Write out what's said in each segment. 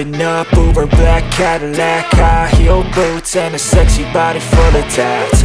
Riding up Uber black Cadillac, high heel boots and a sexy body full of tats.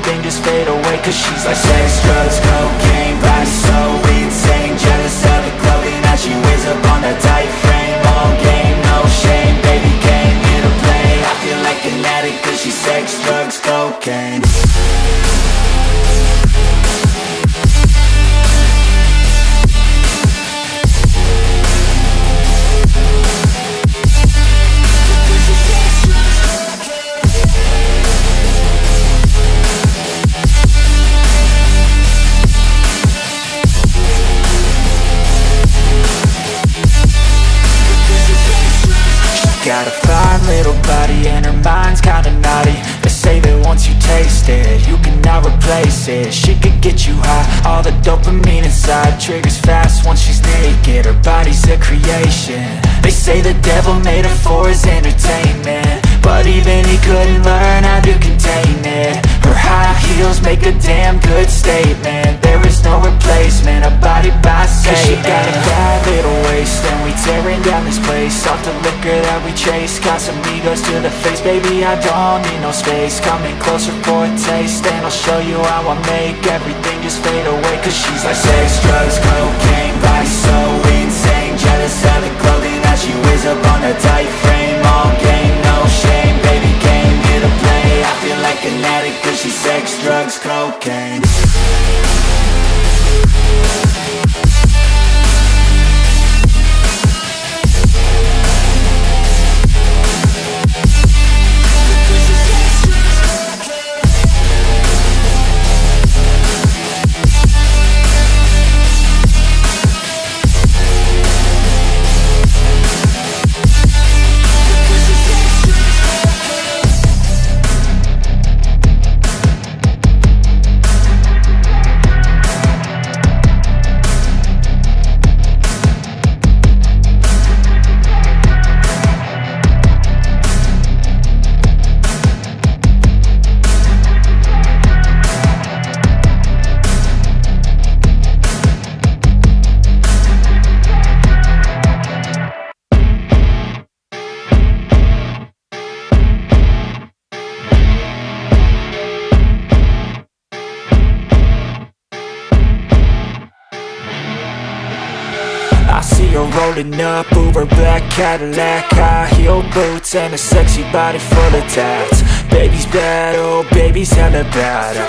just fade away. Cause she's like sex, drugs, cocaine, vice so insane. Jealous of the clothing that she wears up on that tight frame. All game, no shame, baby came here to play. I feel like an addict cause she's sex, drugs, cocaine. Got a fine little body and her mind's kinda naughty. They say that once you taste it, you cannot replace it. She could get you high, all the dopamine inside triggers fast once she's naked. Her body's a creation. They say the devil made her for his entertainment, but even he couldn't learn how to contain it. Her high heels make a damn good statement. There is no replacement, a body by Satan. Cause she got a bad little waist, and we tearing down this place off the liquor that we chase. Casamigos to the face, baby I don't need no space. Coming closer for a taste, and I'll show you how I make everything just fade away. Cause she's like sex, drugs, cocaine, vice so insane. Jealous of the clothing that she wears up on a tight frame. All game, no shame, baby came here to play. I feel like an addict cause she's sex, drugs, cocaine. Rolling up Uber black Cadillac, high heel boots and a sexy body full of tats. Baby's bad, oh baby's hella bad.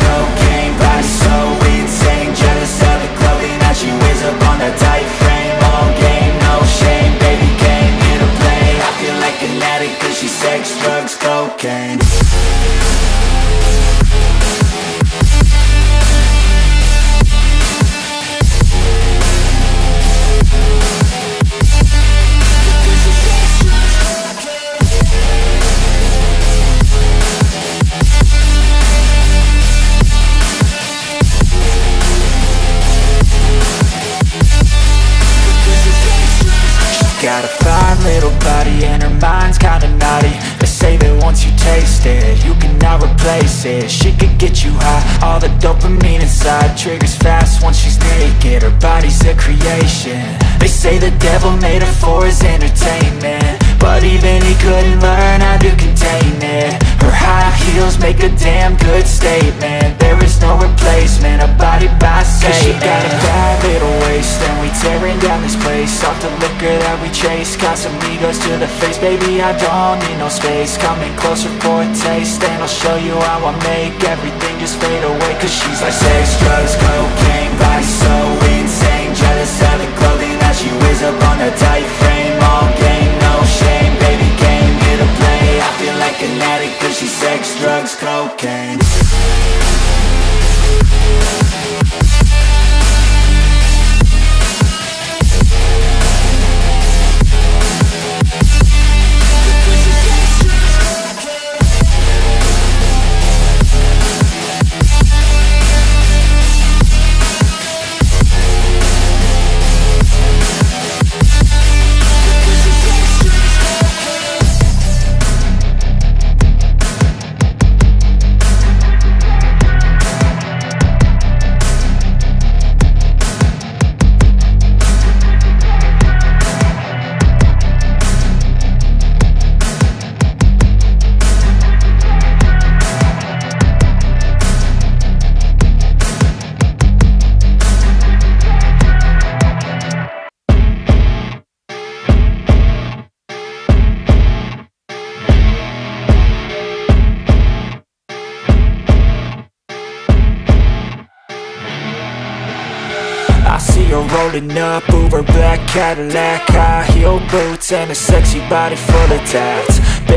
cocaine, vice so insane. Jealous of the clothing that she wears up on a tight frame. All game, no shame, baby came here to play. I feel like an addict cause she's sex, drugs, cocaine. Got a fine little body and her mind's kinda naughty. They say that once you taste it, you cannot replace it. She could get you high, all the dopamine inside triggers fast once she's naked. Her body's a creation. They say the devil made her for his entertainment, but even he couldn't learn how to contain it. Her high heels make a damn good statement. There is no replacement, a body by Satan. Cause she got a bad little waist, and we tearing down this place off the liquor that we chase, Casamigos to the face. Baby, I don't need no space. Coming closer for a taste, and I'll show you how I make everything just fade away. Cause she's like sex, drugs, cocaine, vice, so insane. Jealous of the clothing that she wears up on a tight frame. All game, no shame, baby came here to play. I feel like an addict cause she's sex, drugs, cocaine. Rolling up, Uber black Cadillac, high heel boots, and a sexy body full of tats.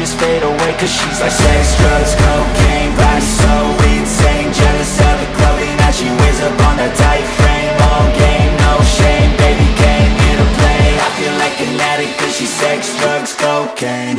just fade away. Cause she's like sex, drugs, cocaine, vice, so insane. Jealous of the clothing that she wears up on a tight frame. All game, no shame, baby came here to play. I feel like an addict cause she's sex, drugs, cocaine.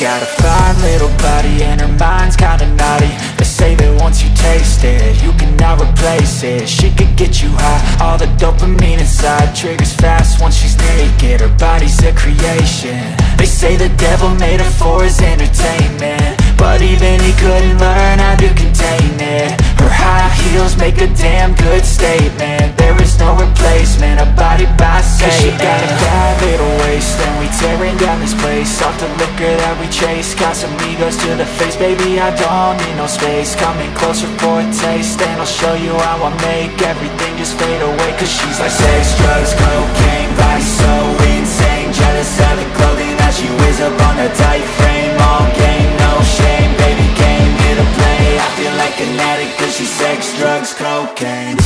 Got a fine little body and her mind's kinda naughty. They say that once you taste it, you cannot replace it. She could get you high, all the dopamine inside triggers fast once she's naked. Her body's a creation. They say the devil made her for his entertainment, but even he couldn't learn how to contain it. Her high heels make a damn good statement. There is no replacement, a body by Satan. Cause she got a bad little waist, and we tearing down this place. Off the liquor that we chase, Casamigos to the face. Baby, I don't need no space. Coming closer for a taste, and I'll show you how I make everything just fade away. Cause she's like sex, drugs, cocaine, vice, so insane. Jealous of the clothing that she wears up on a tight frame. All game, no shame, baby came here to play. I feel like an addict cause she's sex, drugs, cocaine.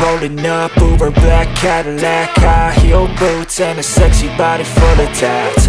Rolling up, Uber black Cadillac, high heel boots, and a sexy body full of tats.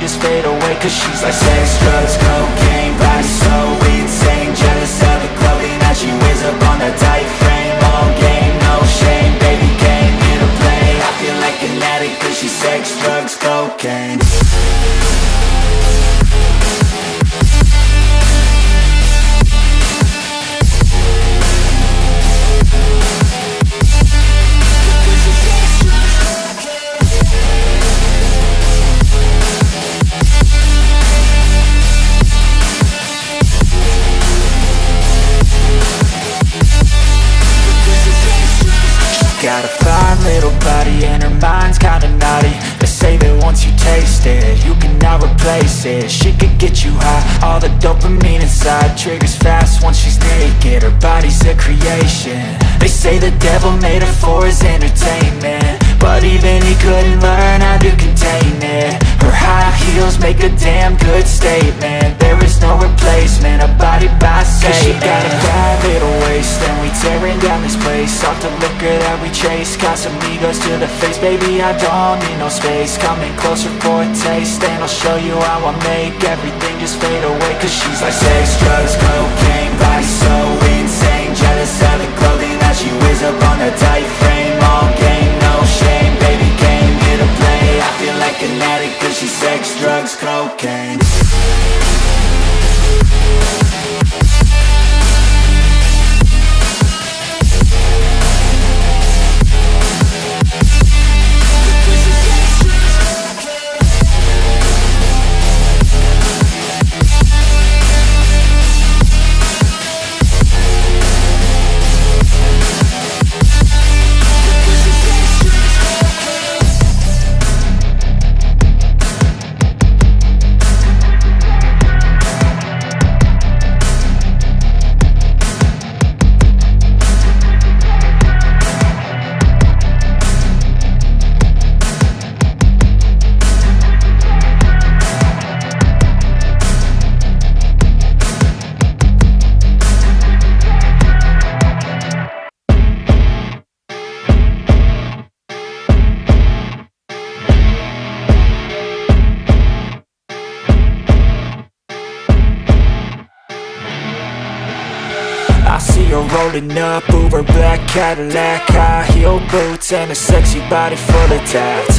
just fade away. Cause she's like sex, drugs, cocaine, vice, so insane. Jealous of the clothing that she wears up on that tight frame. All game, no shame, baby came here to play. I feel like an addict cause she's sex, drugs, cocaine. Got a fine little body and her mind's kinda naughty. They say that once you taste it, you cannot replace it. She could get you high, all the dopamine inside triggers fast once she's naked. Her body's a creation. They say the devil made her for his entertainment, but even he couldn't learn how to contain it. Her high heels make a damn good statement. There is no replacement, a body by Satan. Cause she got a bad little waist, and we tearing down this place off the liquor that we chase. Casamigos to the face, baby, I don't need no space. Coming closer for a taste, and I'll show you how I make everything just fade away. Cause she's like sex, drugs, cocaine, body so insane. Jealous of the clothing that she wears up on a tight frame. All game, no shame, baby came here to play. I feel like an addict cause she's sex, drugs, cocaine. I see her rolling up, Uber black Cadillac, high heel boots and a sexy body full of tats.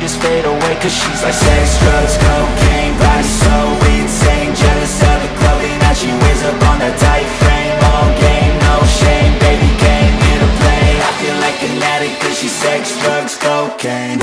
just fade away. Cause she's like sex, drugs, cocaine, body's so insane. Jealous of the clothing that she wears up on a tight frame. All game, no shame, baby came here to play. I feel like an addict cause she's sex, drugs, cocaine.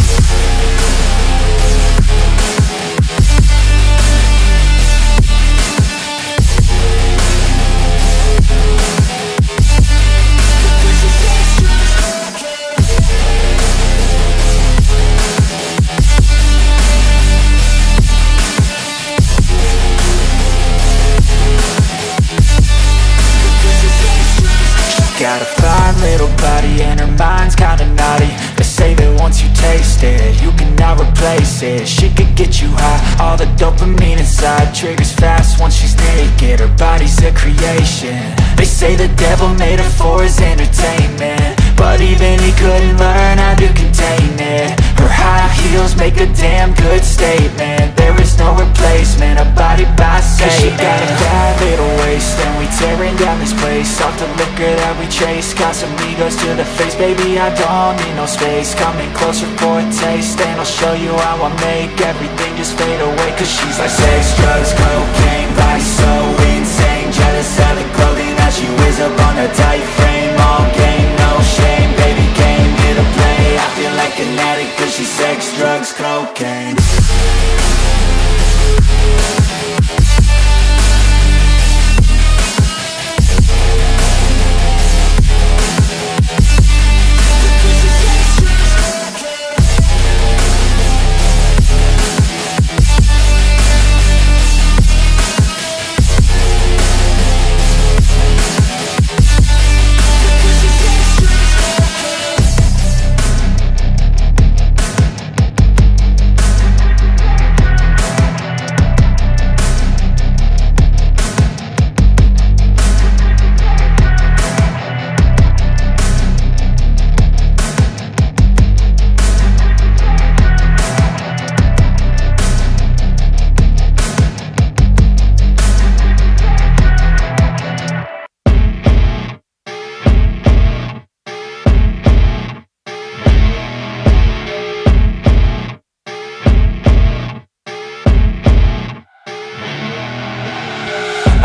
Got a fine little body and her mind's kinda naughty. They say that once you taste it, you cannot replace it. She could get you high, all the dopamine inside triggers fast once she's naked. Her body's a creation. They say the devil made her for his entertainment, but even he couldn't learn how to contain it. Her high heels make a damn good statement. There is no replacement, a body by Satan. Cause she got a fine little waist, and we tearing down this place off the liquor sugar that we chase. Casamigos to the face, baby, I don't need no space. Coming closer for a taste, and I'll show you how I make everything just fade away. Cause she's like sex, drugs, cocaine, vice, so insane. Jealous, selling clothing that she wears up on her tight frame. All game, no shame, baby came here to play. I feel like an addict cause she's sex, drugs, cocaine.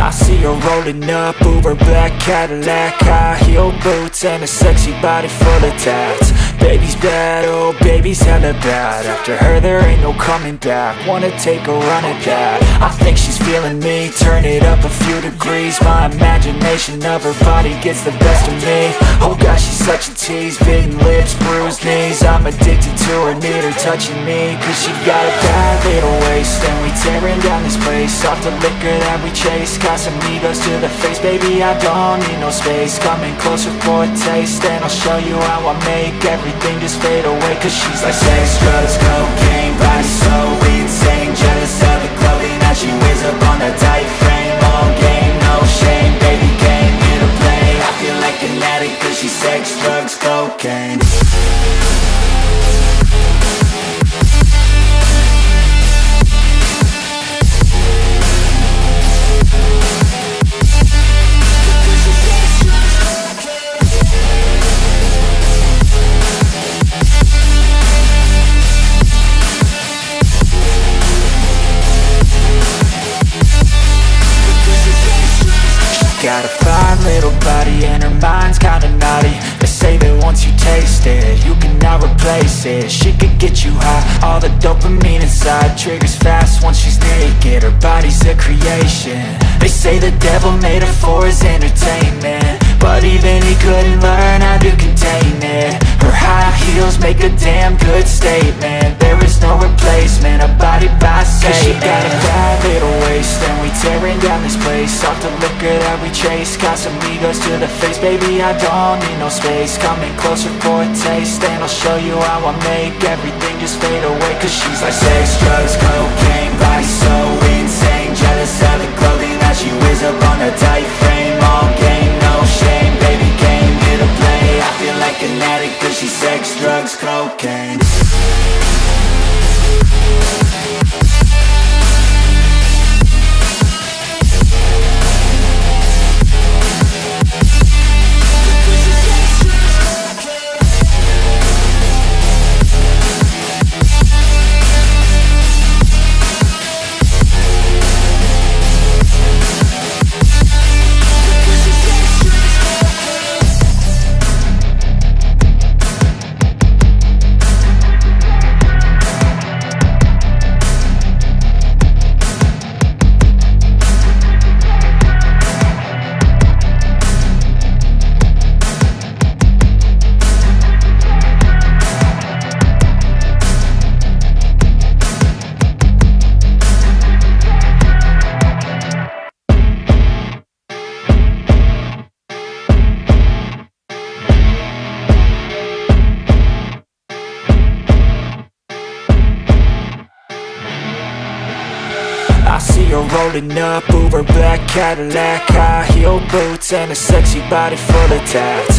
I see her rolling up, Uber black Cadillac, high heel boots and a sexy body full of tats. Baby's bad, oh baby's hella bad. After her there ain't no coming back, wanna take a run at that. I think she's feeling me, turn it up a few degrees. My imagination of her body gets the best of me. Oh gosh, she's such a tease, bitten lips, bruised knees. I'm addicted to her, need her touching me. Cause she got a bad little waist, and we tearing down this place off the liquor that we chase. Casamigos to the face, baby, I don't need no space. Coming closer for a taste, and I'll show you how I make everything just fade away. Cause she's like sex, drugs, cocaine, vice, so insane. Jealous of the clothing that she wears up on a tight frame. All game, no shame, baby came here to play. I feel like an addict cause she's sex, drugs, cocaine. Got a fine little body and her mind's kinda naughty. They say that once you taste it, you cannot replace it. She could get you high, all the dopamine inside triggers fast once she's naked. Her body's a creation. They say the devil made her for his entertainment, but even he couldn't learn how to contain it. Her high heels make a damn good statement. There is no replacement, a body by Satan. Cause she got a fat little waist, and we tearing down this place off the liquor that we chase. Casamigos to the face, baby, I don't need no space. Coming closer for a taste, and I'll show you how I make everything just fade away. Cause she's like sex, drugs, cocaine, vice, so insane. Jealous of the clothing that she wears up on her tight frame. All game, no shame, baby came here to play. I feel like an addict cause she's sex, drugs, cocaine. I see her rolling up, Uber black Cadillac, high heel boots and a sexy body full of tats.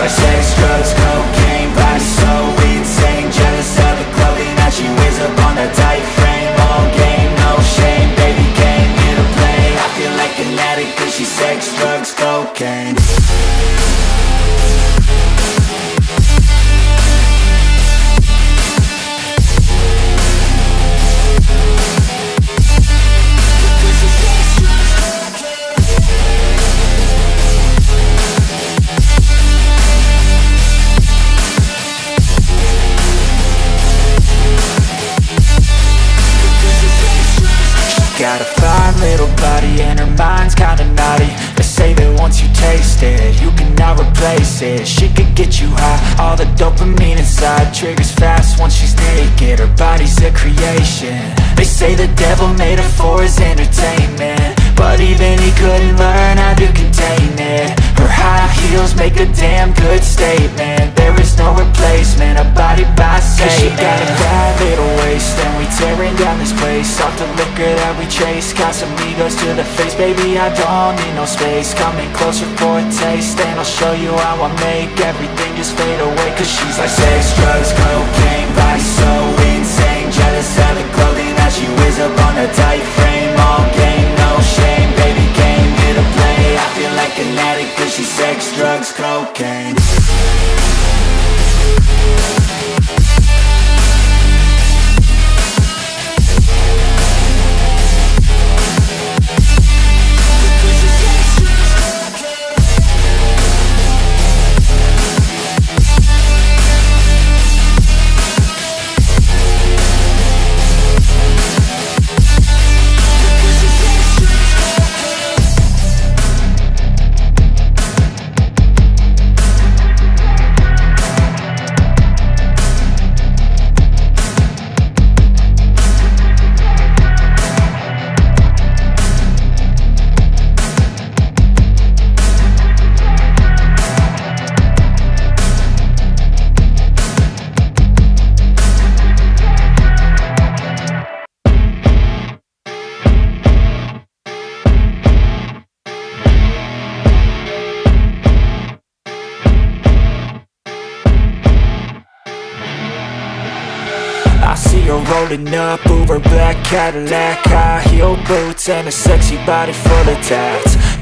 like sex, drugs, cocaine, vice, so insane. Jealous of the clothing that she wears up on her tight frame. All game, no shame, baby came here to play. I feel like an addict cause she's sex, drugs, cocaine. Got a fine little body and her mind's kinda naughty. They say that once you taste it, you cannot replace it. She could get you high, all the dopamine inside triggers fast once she's naked. Her body's a creation. They say the devil made her for his entertainment, but even he couldn't learn how to contain it. Her high heels make a damn good statement. There is no replacement, a body by Satan. Cause she got a bad little waist, and we tearing down this place. Off the liquor that we chase, Casamigos to the face. Baby, I don't need no space, coming closer for a taste. And I'll show you how I make everything just fade away. Cause she's like sex, drugs, cocaine, vice, so insane. Jealous of the clothing that she wears up on her tight frame. All game, no shame, baby came here to play. I feel like an addict cause she's sex, drugs, cocaine. Rolling up, Uber black Cadillac, high heel boots, and a sexy body full of tats.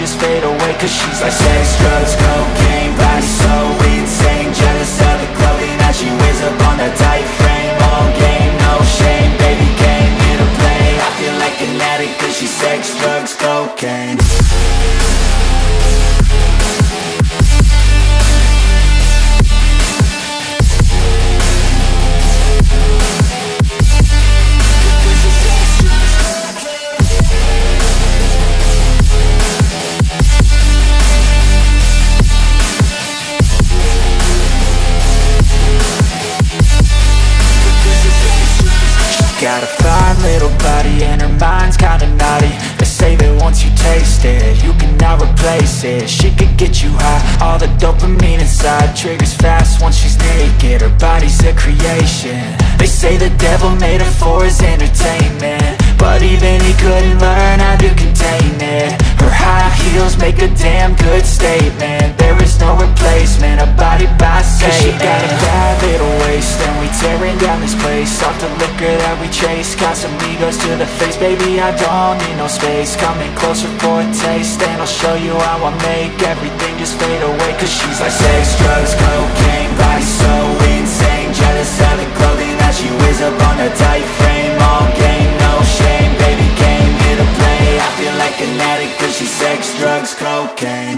just fade away. Cause she's like sex, drugs, cocaine, body so insane. Jealous of the clothing that she wears up on that tight frame. All game, no shame, baby came here to play. I feel like an addict cause she's sex, drugs, cocaine. Got a fine little body and her mind's kinda naughty. They say that once you taste it, you cannot replace it. She could get you high, all the dopamine inside triggers fast once she's naked. Her body's a creation. They say the devil made her for his entertainment, but even he couldn't learn how to contain it. Her high heels make a damn good statement. There is no replacement, a body by Satan. Cause she got a bad little waist, and we tearing down this place off the liquor that we chase. Casamigos to the face, baby, I don't need no space. Coming closer for a taste, and I'll show you how I make everything just fade away. Cause she's like sex, drugs, cocaine, body so insane. Jealous of the clothing that she wears up on her tight frame. All game, no shame, baby came here to play. I feel like an addict cause she's sex, drugs, cocaine.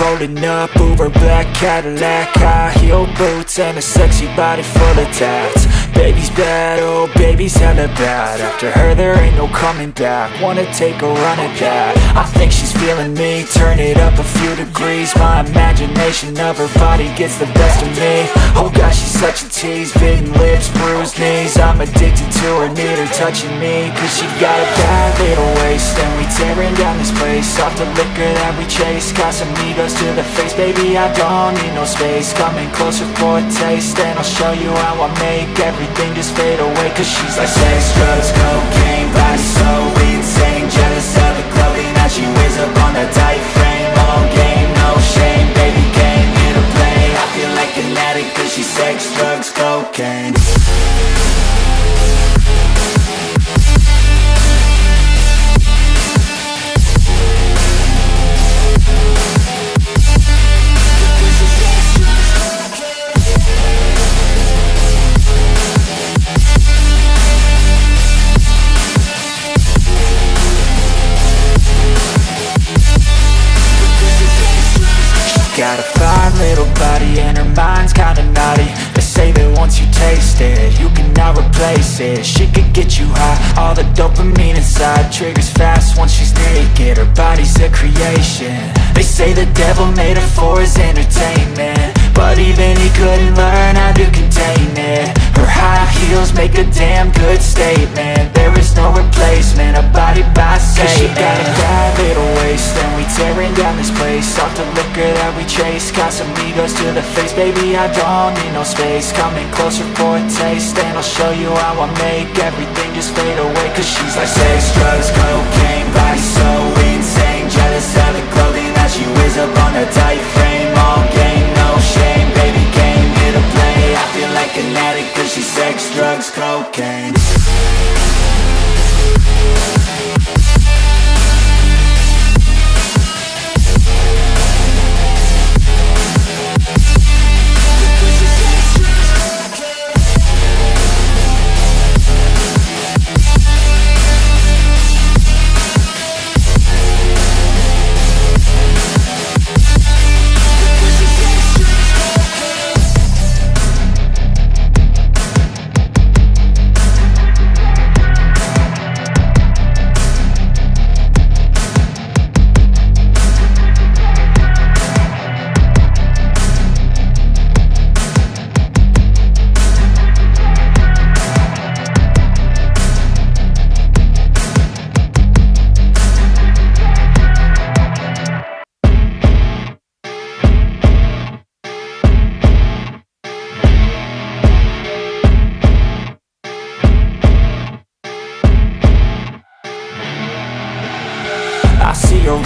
Rolling up Uber black Cadillac, high heel boots and a sexy body full of tats. Baby's bad, oh, baby's hella bad. After her there ain't no coming back. Wanna take a run at that. I think she's feeling me, turn it up a few degrees. My imagination of her body gets the best of me. Oh gosh, she's such a tease, bitten lips, bruised knees. I'm addicted to her, need her touching me. Cause she got a bad little waist, and we tearing down this place off the liquor that we chase. Casamigos to the face, baby, I don't need no space. Coming closer for a taste, and I'll show you how I make everything just fade away. Cause she's like sex, drugs, cocaine, body so insane. Jealous of the clothing that she wears up on that tight frame. All game, no shame, baby came here to play. I feel like an addict cause she's sex, drugs, cocaine. Got a fine little body and her mind's kinda naughty. They say that once you taste it, you cannot replace it. She could get you high, all the dopamine inside triggers fast once she's naked. Her body's a creation. They say the devil made her for his entertainment, but even he couldn't learn how to contain it. Her high heels make a damn good statement. There is no replacement, a body by Satan. Cause she got a fine little waist, and we tearing down this place, off the liquor that we chase. Casamigos to the face, baby, I don't need no space. Coming closer for a taste, and I'll show you how I make everything just fade away. Cause she's like sex, drugs, cocaine, vice, so insane. Jealous of the clothing that she wears up on her tight frame. All game, no shame, baby, came here to play. I feel like an addict cause she's sex, drugs, cocaine.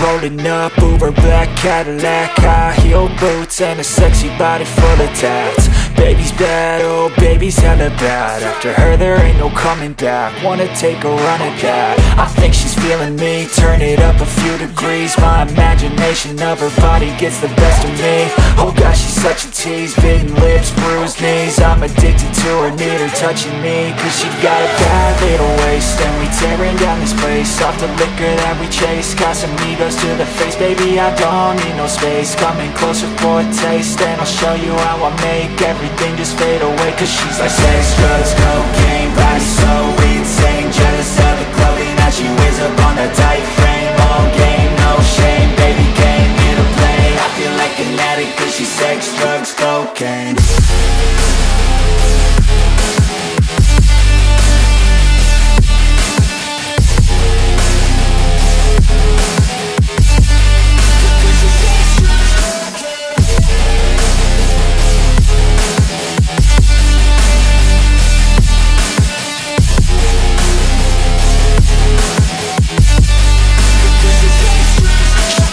Rolling up, Uber black Cadillac, high heel boots, and a sexy body full of tats. Baby's bad, oh baby's hella bad. After her there ain't no coming back. Wanna take a run at that? I think she's feeling me, turn it up a few degrees. My imagination of her body gets the best of me. Oh gosh, she's such a tease, bitten lips, bruised knees. I'm addicted to her, need her touching me. Cause she got a bad little waist, and we tearing down this place. Off the liquor that we chase, Casamigos to the face. Baby, I don't need no space. Coming closer for a taste, and I'll show you how I make everything just fade away. Cause she's like sex, drugs, cocaine, vice, so insane. Jealous of the clothing that she wears up on a tight frame. All game, no shame, baby came here to play. I feel like an addict cause she's sex, drugs, cocaine.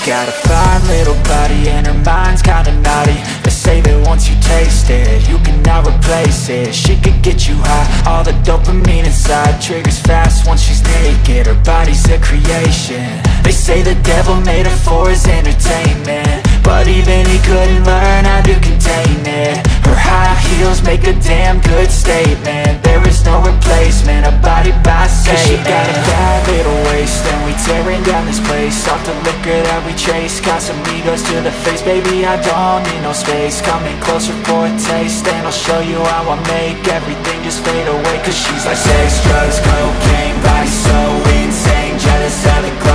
Got a fine little body and her mind's kinda naughty. They say that once you taste it, you cannot replace it. She could get you high, all the dopamine inside triggers fast once she's naked. Her body's a creation. They say the devil made her for his entertainment, but even he couldn't learn how to contain it. Her high heels make a damn good statement. There is no replacement, a body by Satan. She got a bad little waist, and we tearing down this place. Off the liquor that we chase, Casamigos to the face. Baby, I don't need no space. Coming closer for a taste, and I'll show you how I make everything just fade away. Cause she's like sex, drugs, cocaine, vice, so insane. Jealous of the